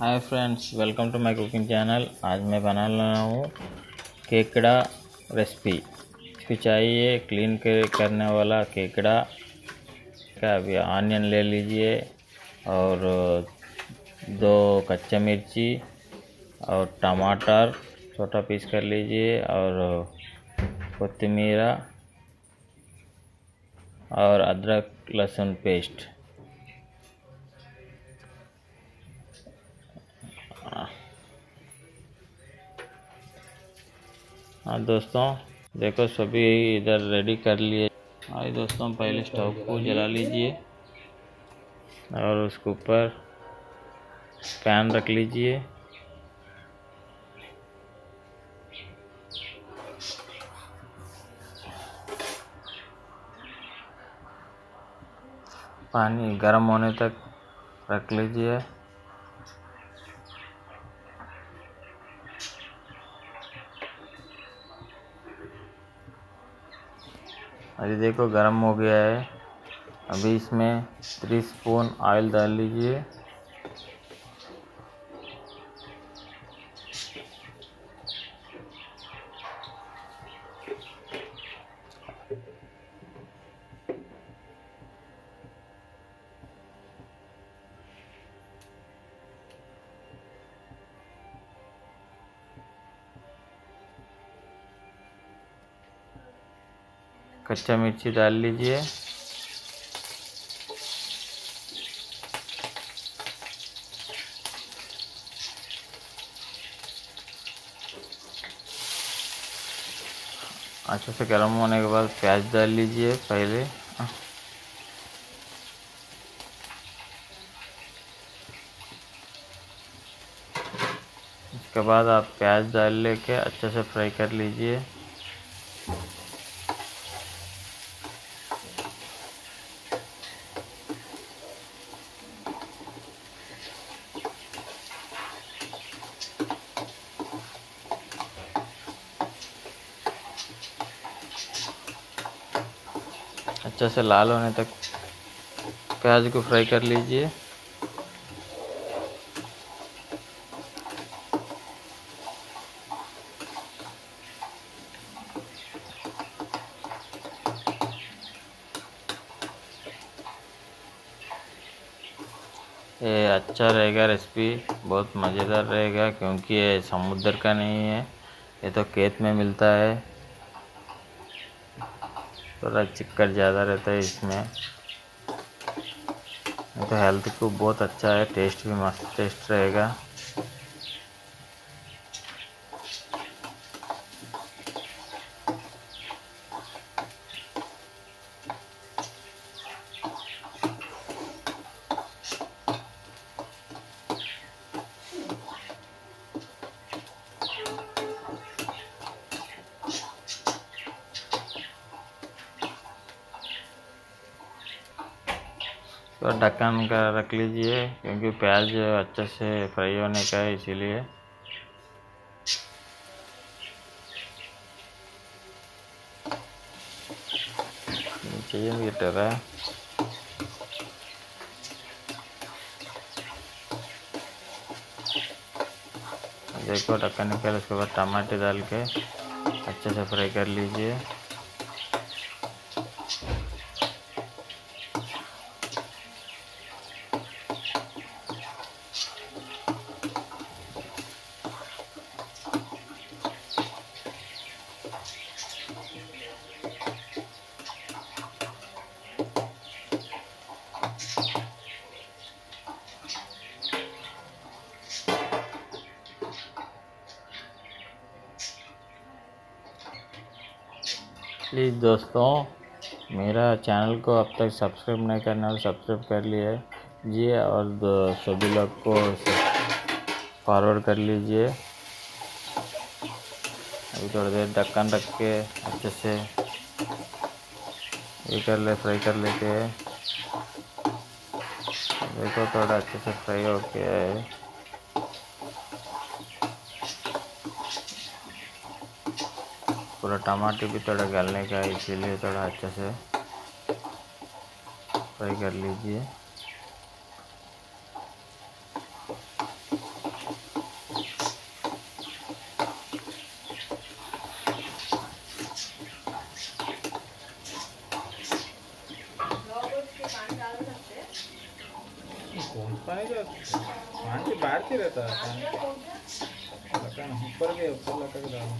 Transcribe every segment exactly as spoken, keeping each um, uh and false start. Hi friends, welcome to my cooking channel. आज मैं बना रहा हूँ केकड़ा रेसिपी। इसको चाहिए क्लीन करने वाला केकड़ा का। अभी आनियन ले लीजिए और दो कच्चा मिर्ची और टमाटर छोटा पीस कर लीजिए और कोथिमीरा और अदरक लहसुन पेस्ट। हाँ दोस्तों, देखो सभी इधर रेडी कर लिए। हाँ दोस्तों, पहले स्टोव को जला लीजिए और उसके ऊपर पैन रख लीजिए। पानी गर्म होने तक रख लीजिए। अरे देखो गरम हो गया है। अभी इसमें थ्री स्पून ऑयल डाल लीजिए। कच्चा मिर्ची डाल लीजिए। अच्छे से गर्म होने के बाद प्याज डाल लीजिए। पहले इसके बाद आप प्याज डाल लेके अच्छे से फ्राई कर लीजिए। अच्छे से लाल होने तक प्याज को फ्राई कर लीजिए। ये अच्छा रहेगा रेसिपी, बहुत मज़ेदार रहेगा क्योंकि ये समुद्र का नहीं है, ये तो खेत में मिलता है। थोड़ा चिक्कर ज़्यादा रहता है इसमें, तो हेल्थ को बहुत अच्छा है। टेस्ट भी मस्त टेस्ट रहेगा। तो ढक्कन का रख लीजिए क्योंकि प्याज अच्छे से फ्राई होने का है, इसीलिए। चाहिए मुझे टरा देखो ढक्कन निकाल, उसके बाद टमाटर डाल के अच्छे से फ्राई कर लीजिए। प्लीज़ दोस्तों, मेरा चैनल को अब तक सब्सक्राइब नहीं करना है, सब्सक्राइब कर लिए जी और सभी लोग को फॉरवर्ड कर लीजिए। अभी थोड़ी देर ढक्कन रख के अच्छे से ये कर ले फ्राई कर लेते हैं। देखो थोड़ा अच्छे से फ्राई हो गया है। पूरा टमाटर भी थोड़ा डालने का है, इसीलिए थोड़ा अच्छे से फ्राई कर लीजिए। नहीं जाता, बाहर के रहता है ऊपर के ऊपर लटक रहा है।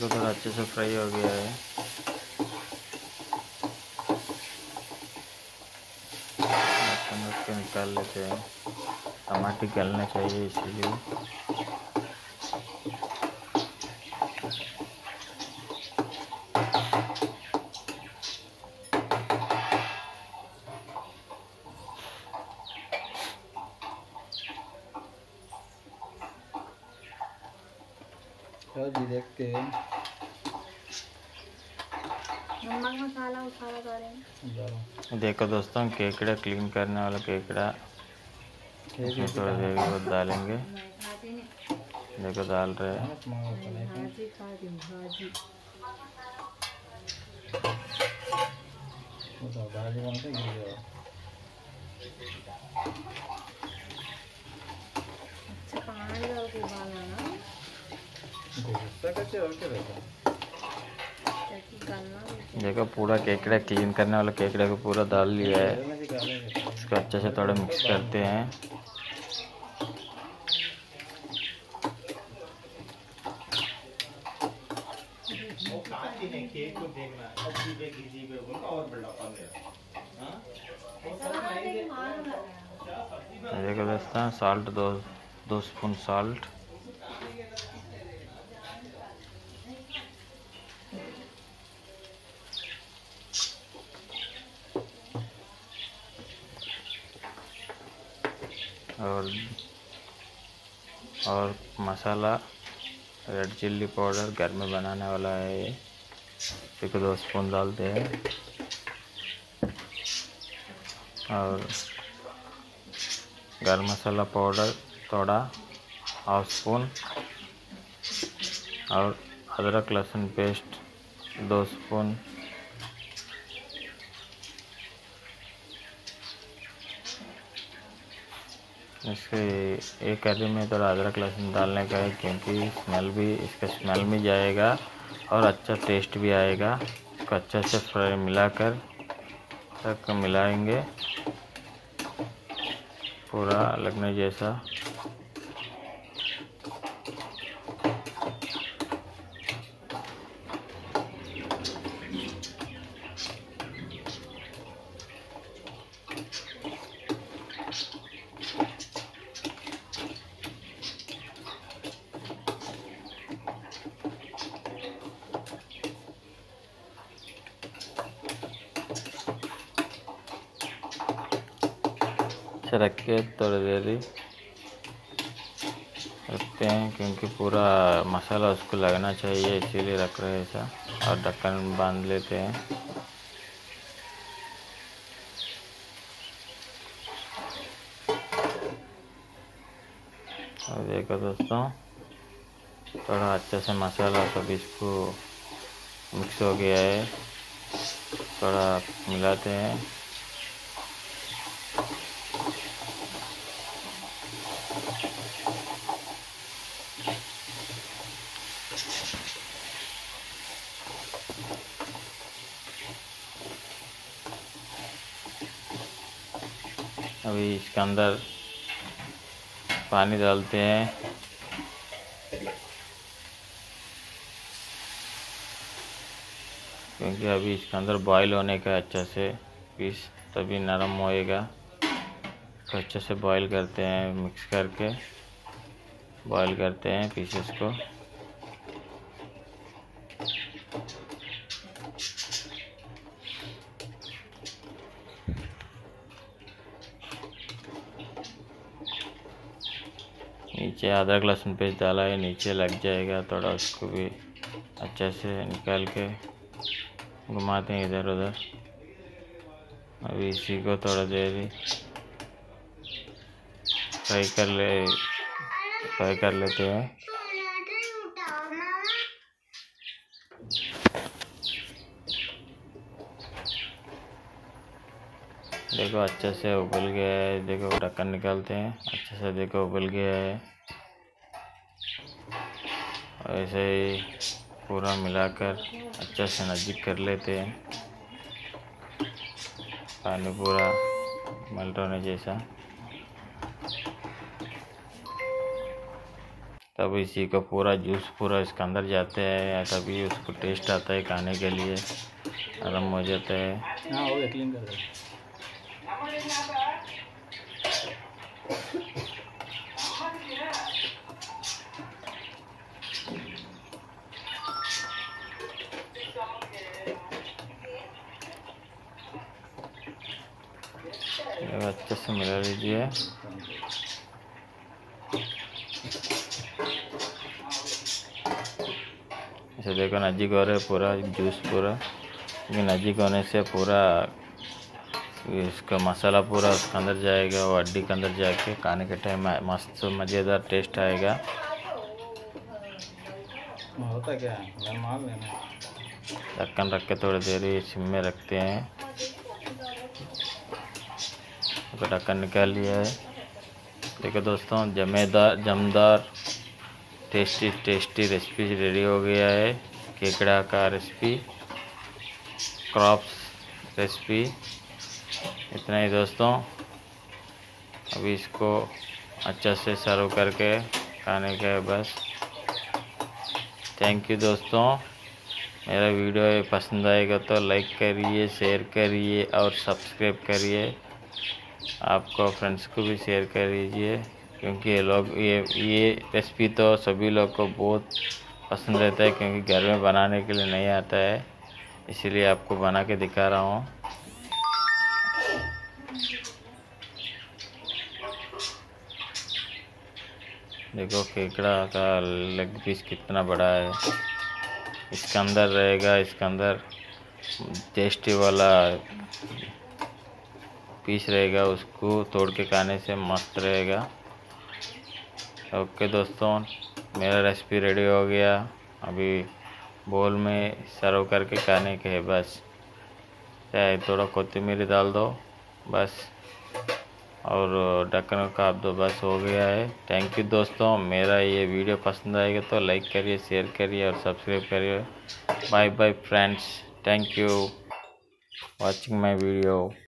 तो थोड़ा अच्छे से फ्राई हो गया है। निकाल लेते हैं, टमाटर गलना चाहिए इसलिए। जी देखते हैं मसाला उसाला करें। देखो दोस्तों, केकड़ा क्लीन करने वाला केकड़ा इसमें थोड़ा देर बाद डालेंगे। देखो डाल रहे हैं देखो, पूरा केकड़ा क्लीन करने वाला केकड़ा को पूरा डाल लिया है। इसको अच्छे से थोड़ा मिक्स करते हैं। देखो दोस्तों, साल्ट दो दो स्पून साल्ट। और और मसाला रेड चिल्ली पाउडर घर में बनाने वाला है ये, इसको दो स्पून डालते हैं। और गर्म मसाला पाउडर थोड़ा हाफ स्पून। और अदरक लहसुन पेस्ट दो स्पून। इसके एक करी में थोड़ा अदरक लहसुन डालने का है क्योंकि स्मेल भी इसका स्मेल भी जाएगा और अच्छा टेस्ट भी आएगा। इसको अच्छे से फ्राई मिलाकर तक मिलाएंगे पूरा लगने जैसा। रख के थोड़ी देरी रखते हैं क्योंकि पूरा मसाला उसको लगना चाहिए, इसीलिए रख रहे हैं ऐसा। और ढक्कन बांध लेते हैं। और देखो दोस्तों, थोड़ा अच्छे से मसाला सब इसको मिक्स हो गया है। थोड़ा मिलाते हैं। अभी इसके अंदर पानी डालते हैं। क्योंकि अभी इसके अंदर बॉईल होने का अच्छा से पीस, तभी नरम होएगा। तो अच्छे से बॉईल करते हैं, मिक्स करके बॉईल करते हैं पीसेस को। नीचे अदरक लहसुन पेस्ट डाला है, नीचे लग जाएगा थोड़ा, उसको भी अच्छे से निकाल के घुमाते हैं इधर उधर। अभी इसी को थोड़ा देर फ्राई कर ले फ्राई कर लेते हैं। देखो अच्छे से उबल गया है। देखो ढक्कन निकालते हैं, अच्छे से देखो उबल गया है। और ऐसे ही पूरा मिलाकर अच्छे से नज़दीक कर लेते हैं, पानी पूरा मल्ट होने जैसा। तब इसी का पूरा जूस पूरा इसके अंदर जाते हैं, तभी उसको टेस्ट आता है, खाने के लिए नरम हो जाता है। क्लीन कर अच्छे से मिला लीजिए। इसे देखो नज़दीक हो रहा है पूरा जूस पूरा, क्योंकि नज़दीक होने से पूरा इसका मसाला पूरा उसके अंदर जाएगा और हड्डी के अंदर जाके खाने के टाइम मस्त मज़ेदार टेस्ट आएगा। होता क्या है, माल लेना ढक्कन रख के थोड़ी देर सिम में रखते हैं। ढक्कन निकाल लिया है। देखो दोस्तों, जमेदार जमदार टेस्टी टेस्टी रेसिपी रेडी हो गया है। केकड़ा का रेसिपी, क्रॉप्स रेसिपी, इतना ही दोस्तों। अभी इसको अच्छे से सर्व करके खाने के बस। थैंक यू दोस्तों, मेरा वीडियो पसंद आएगा तो लाइक करिए, शेयर करिए और सब्सक्राइब करिए। आपको फ्रेंड्स को भी शेयर कर दीजिए, क्योंकि ये लोग ये ये रेसिपी तो सभी लोग को बहुत पसंद रहता है, क्योंकि घर में बनाने के लिए नहीं आता है, इसीलिए आपको बना के दिखा रहा हूँ। देखो केकड़ा का लेग पीस कितना बड़ा है, इसके अंदर रहेगा, इसके अंदर टेस्टी वाला पीस रहेगा, उसको तोड़ के खाने से मस्त रहेगा। ओके दोस्तों, मेरा रेसिपी रेडी हो गया। अभी बोल में सर्व करके खाने के है बस। चाहे थोड़ा कोथिंबीर डाल दो बस, और ढक्कन का आप दो बस, हो गया है। थैंक यू दोस्तों, मेरा ये वीडियो पसंद आएगा तो लाइक करिए, शेयर करिए और सब्सक्राइब करिए। Bye bye friends, thank you watching my video.